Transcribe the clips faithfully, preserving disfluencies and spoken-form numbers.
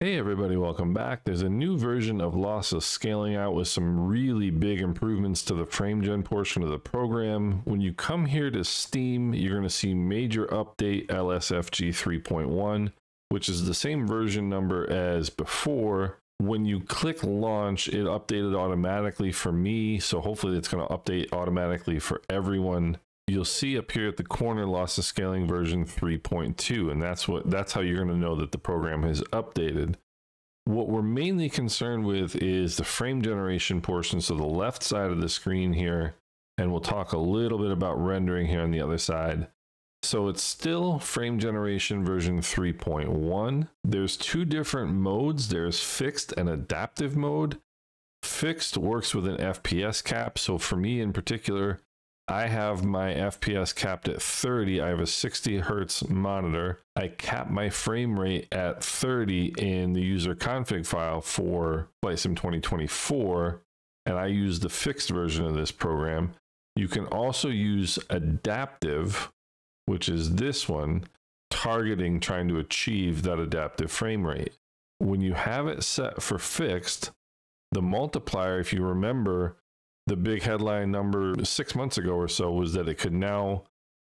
Hey everybody, welcome back. There's a new version of Lossless Scaling out with some really big improvements to the frame gen portion of the program. When you come here to Steam, you're going to see major update L S F G three point one, which is the same version number as before. When you click launch, it updated automatically for me, so hopefully it's going to update automatically for everyone. You'll see up here at the corner Lossless Scaling version three point two, and that's what that's how you're going to know that the program has updated. What we're mainly concerned with is the frame generation portion, so the left side of the screen here, and we'll talk a little bit about rendering here on the other side. So it's still frame generation version three point one. There's two different modes. There's fixed and adaptive mode. Fixed works with an F P S cap, so for me in particular, I have my F P S capped at thirty. I have a sixty hertz monitor. I cap my frame rate at thirty in the user config file for Flight Sim twenty twenty-four, and I use the fixed version of this program. You can also use adaptive, which is this one, targeting trying to achieve that adaptive frame rate. When you have it set for fixed, the multiplier, if you remember, the big headline number six months ago or so was that it could now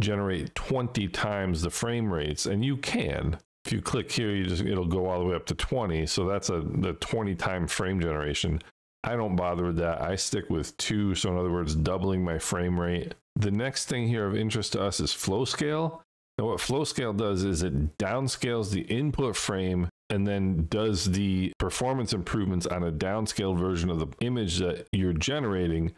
generate twenty times the frame rates, and you can. If you click here, you just, it'll go all the way up to twenty, so that's a the twenty time frame generation. I don't bother with that. I stick with two, so in other words, doubling my frame rate. The next thing here of interest to us is flow scale. Now what flow scale does is it downscales the input frame and then does the performance improvements on a downscaled version of the image that you're generating,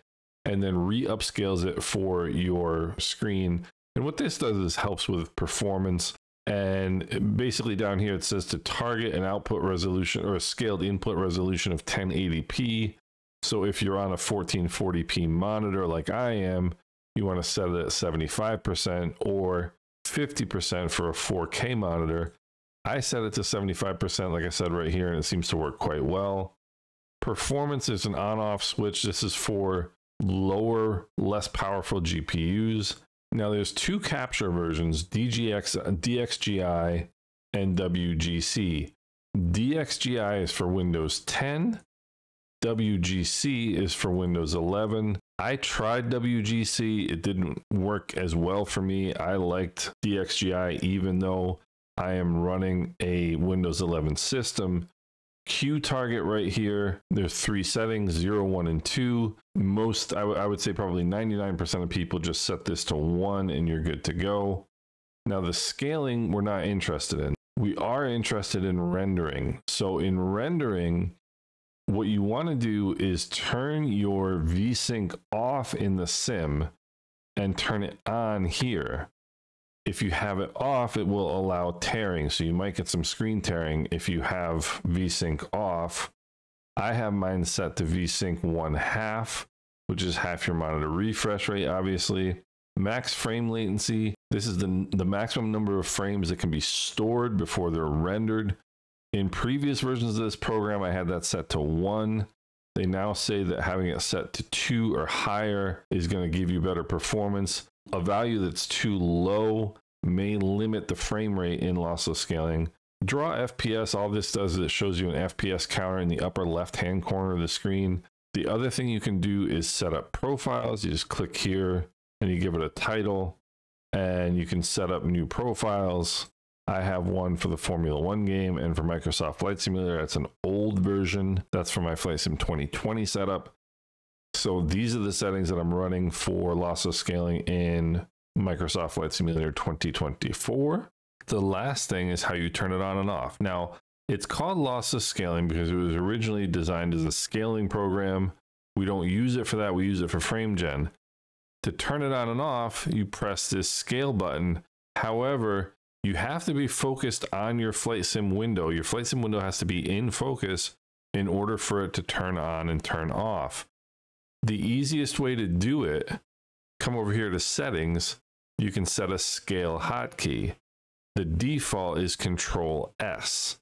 and then re-upscales it for your screen. And what this does is helps with performance. And basically down here, it says to target an output resolution or a scaled input resolution of ten eighty p. So if you're on a fourteen forty p monitor like I am, you want to set it at seventy-five percent or fifty percent for a four K monitor. I set it to seventy-five percent, like I said right here, and it seems to work quite well. Performance is an on-off switch. This is for lower, less powerful G P Us. Now there's two capture versions, D G X, D X G I and W G C. D X G I is for Windows ten. W G C is for Windows eleven. I tried W G C. It didn't work as well for me. I liked D X G I even though I am running a Windows eleven system. Q target right here. There's three settings, zero, one, and two. Most, I, I would say probably ninety-nine percent of people just set this to one and you're good to go. Now the scaling we're not interested in. We are interested in rendering. So in rendering, what you want to do is turn your VSync off in the sim and turn it on here. If you have it off, it will allow tearing. So you might get some screen tearing if you have VSync off. I have mine set to VSync one half, which is half your monitor refresh rate, obviously. Max frame latency. This is the, the maximum number of frames that can be stored before they're rendered. In previous versions of this program, I had that set to one. They now say that having it set to two or higher is going to give you better performance. A value that's too low may limit the frame rate in lossless scaling. Draw F P S, all this does is it shows you an F P S counter in the upper left-hand corner of the screen. The other thing you can do is set up profiles. You just click here and you give it a title and you can set up new profiles. I have one for the Formula One game and for Microsoft Flight Simulator. That's an old version. That's for my Flight Sim twenty twenty setup. So these are the settings that I'm running for lossless scaling in Microsoft Flight Simulator twenty twenty-four. The last thing is how you turn it on and off. Now, it's called lossless scaling because it was originally designed as a scaling program. We don't use it for that. We use it for frame gen. To turn it on and off, you press this scale button. However, you have to be focused on your flight sim window. Your flight sim window has to be in focus in order for it to turn on and turn off. The easiest way to do it, come over here to settings, you can set a scale hotkey. The default is Control S.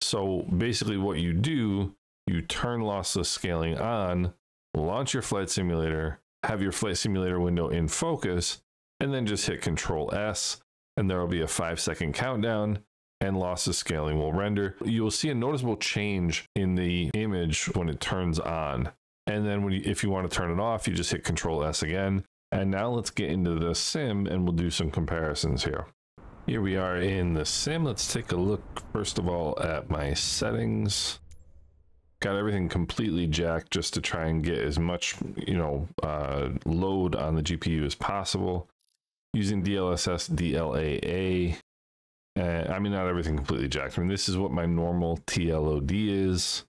So basically what you do, you turn lossless scaling on, launch your flight simulator, have your flight simulator window in focus, and then just hit Control S, and there'll be a five second countdown. and lossless scaling will render. You will see a noticeable change in the image when it turns on. And then when you, if you want to turn it off, you just hit Control S again. And now let's get into the sim and we'll do some comparisons here. Here we are in the sim. Let's take a look first of all at my settings. Got everything completely jacked just to try and get as much, you know, uh, load on the G P U as possible. Using D L S S, D L A A. Uh, I mean, not everything completely jacked. I mean, this is what my normal T L O D is.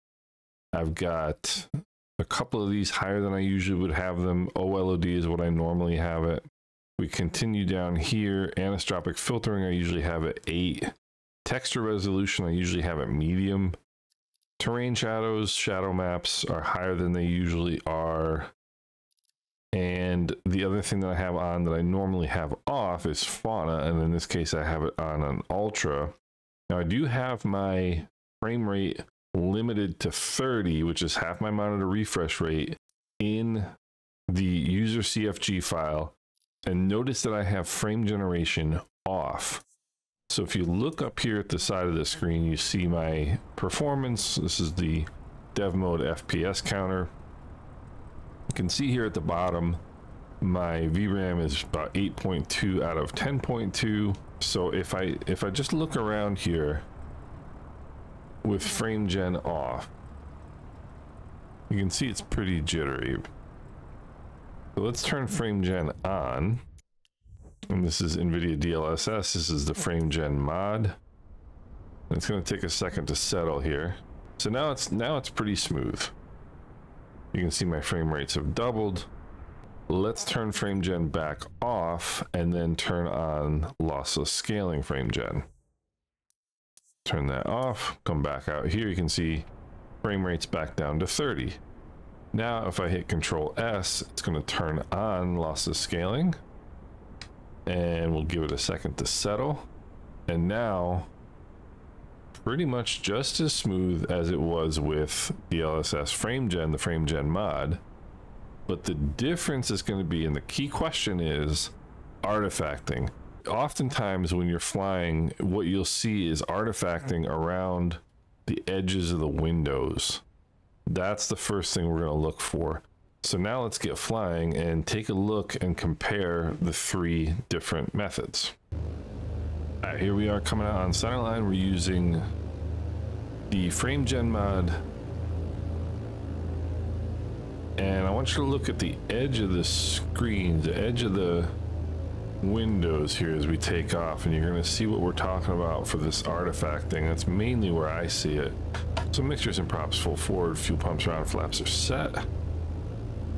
I've got a couple of these higher than I usually would have them. O L O D is what I normally have it. We continue down here. Anisotropic filtering, I usually have at eight. Texture resolution, I usually have at medium. Terrain shadows, shadow maps are higher than they usually are. And the other thing that I have on that I normally have off is fauna, and in this case I have it on an ultra. Now I do have my frame rate limited to thirty, which is half my monitor refresh rate, in the user C F G file, and notice that I have frame generation off. So if you look up here at the side of the screen, you see my performance. This is the dev mode F P S counter. You can see here at the bottom, my V RAM is about eight point two out of ten point two. So if I if I just look around here with frame gen off, you can see it's pretty jittery. So let's turn frame gen on. And this is NVIDIA D L S S. This is the frame gen mod. And it's going to take a second to settle here. So now it's now it's pretty smooth. You can see my frame rates have doubled. Let's turn frame gen back off and then turn on lossless scaling frame gen. Turn that off, come back out here. You can see frame rates back down to thirty. Now, if I hit Control S, it's going to turn on lossless scaling, and we'll give it a second to settle. And now, pretty much just as smooth as it was with D L S S frame gen, the frame gen mod. But the difference is going to be, and the key question is, artifacting. Oftentimes when you're flying, what you'll see is artifacting around the edges of the windows. That's the first thing we're going to look for. So now let's get flying and take a look and compare the three different methods. All right, here we are coming out on centerline. We're using the frame gen mod. And I want you to look at the edge of the screen, the edge of the windows here as we take off, and you're going to see what we're talking about for this artifacting. That's mainly where I see it. So mixers and props full forward, fuel pumps, round flaps are set.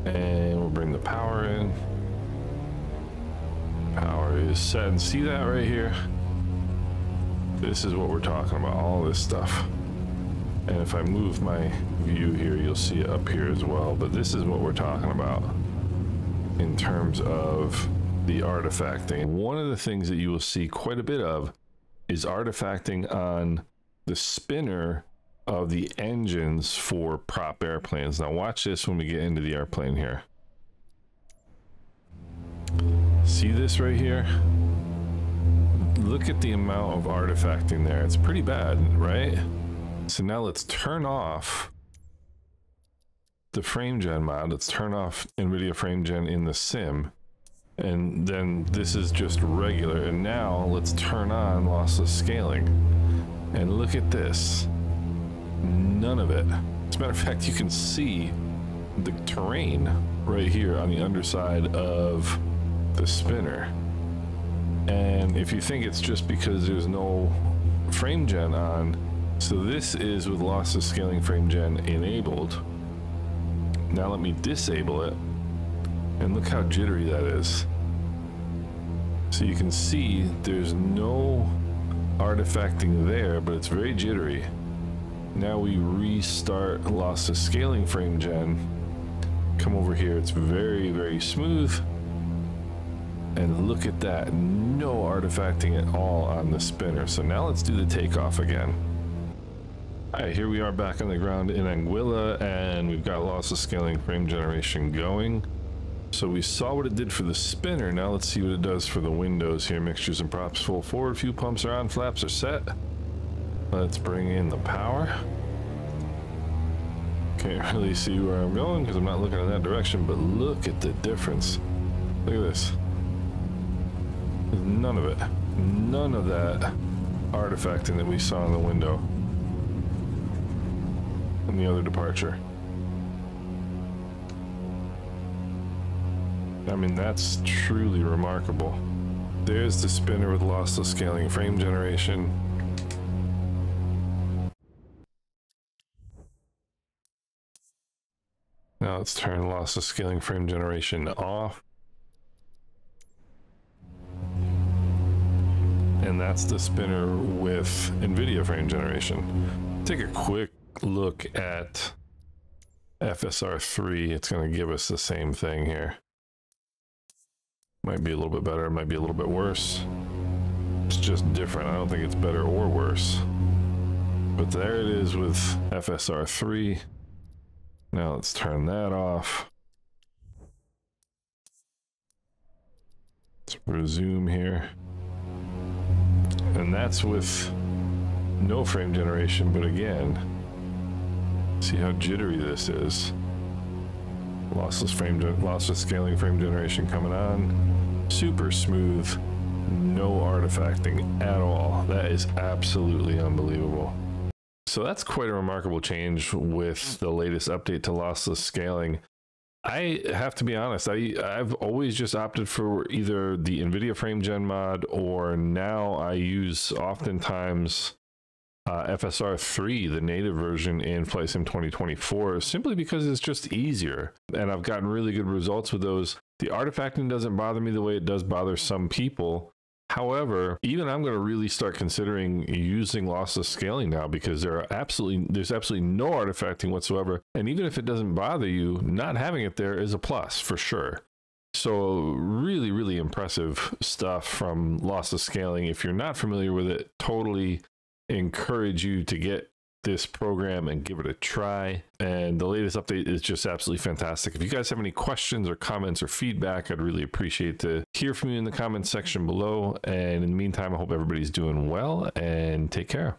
And we'll bring the power in. Power is set, and see that right here? This is what we're talking about, all this stuff. And if I move my view here, you'll see it up here as well. But this is what we're talking about in terms of the artifacting. One of the things that you will see quite a bit of is artifacting on the spinner of the engines for prop airplanes. Now watch this when we get into the airplane here. See this right here? Look at the amount of artifacting there. It's pretty bad, right? So now let's turn off the frame gen mod. Let's turn off NVIDIA frame gen in the sim. And then this is just regular. And now let's turn on lossless scaling. And look at this. None of it. As a matter of fact, you can see the terrain right here on the underside of the spinner. And if you think it's just because there's no frame gen on, so this is with lossless scaling frame gen enabled. Now let me disable it, and look how jittery that is. So you can see there's no artifacting there, but it's very jittery. Now we restart lossless scaling frame gen. Come over here, it's very, very smooth. And look at that, no artifacting at all on the spinner. So now let's do the takeoff again. All right, here we are back on the ground in Anguilla, and we've got lossless scaling frame generation going. So we saw what it did for the spinner. Now let's see what it does for the windows here. Mixtures and props full forward, few pumps are on, flaps are set. Let's bring in the power. Can't really see where I'm going because I'm not looking in that direction, but look at the difference. Look at this. There's none of it. None of that artifacting that we saw in the window in the other departure. I mean, that's truly remarkable. There's the spinner with lossless scaling, frame generation. Now let's turn lossless scaling frame generation off. And that's the spinner with NVIDIA frame generation. Take a quick look at F S R three. It's going to give us the same thing here. Might be a little bit better, might be a little bit worse. It's just different. I don't think it's better or worse. But there it is with F S R three. Now let's turn that off. Let's resume here. And that's with no frame generation, but again, see how jittery this is. Lossless frame, lossless scaling frame generation coming on. Super smooth, no artifacting at all. That is absolutely unbelievable. So that's quite a remarkable change with the latest update to lossless scaling. I have to be honest, I, I've always just opted for either the NVIDIA frame gen mod, or now I use oftentimes Uh, F S R three, the native version in Flight Sim twenty twenty-four, simply because it's just easier, and I've gotten really good results with those. The artifacting doesn't bother me the way it does bother some people. However, even I'm going to really start considering using lossless scaling now, because there are absolutely there's absolutely no artifacting whatsoever, and even if it doesn't bother you, not having it there is a plus for sure. So really, really impressive stuff from lossless scaling. If you're not familiar with it, totally encourage you to get this program and give it a try. And the latest update is just absolutely fantastic. If you guys have any questions or comments or feedback, I'd really appreciate to hear from you in the comments section below. And in the meantime, I hope everybody's doing well, and take care.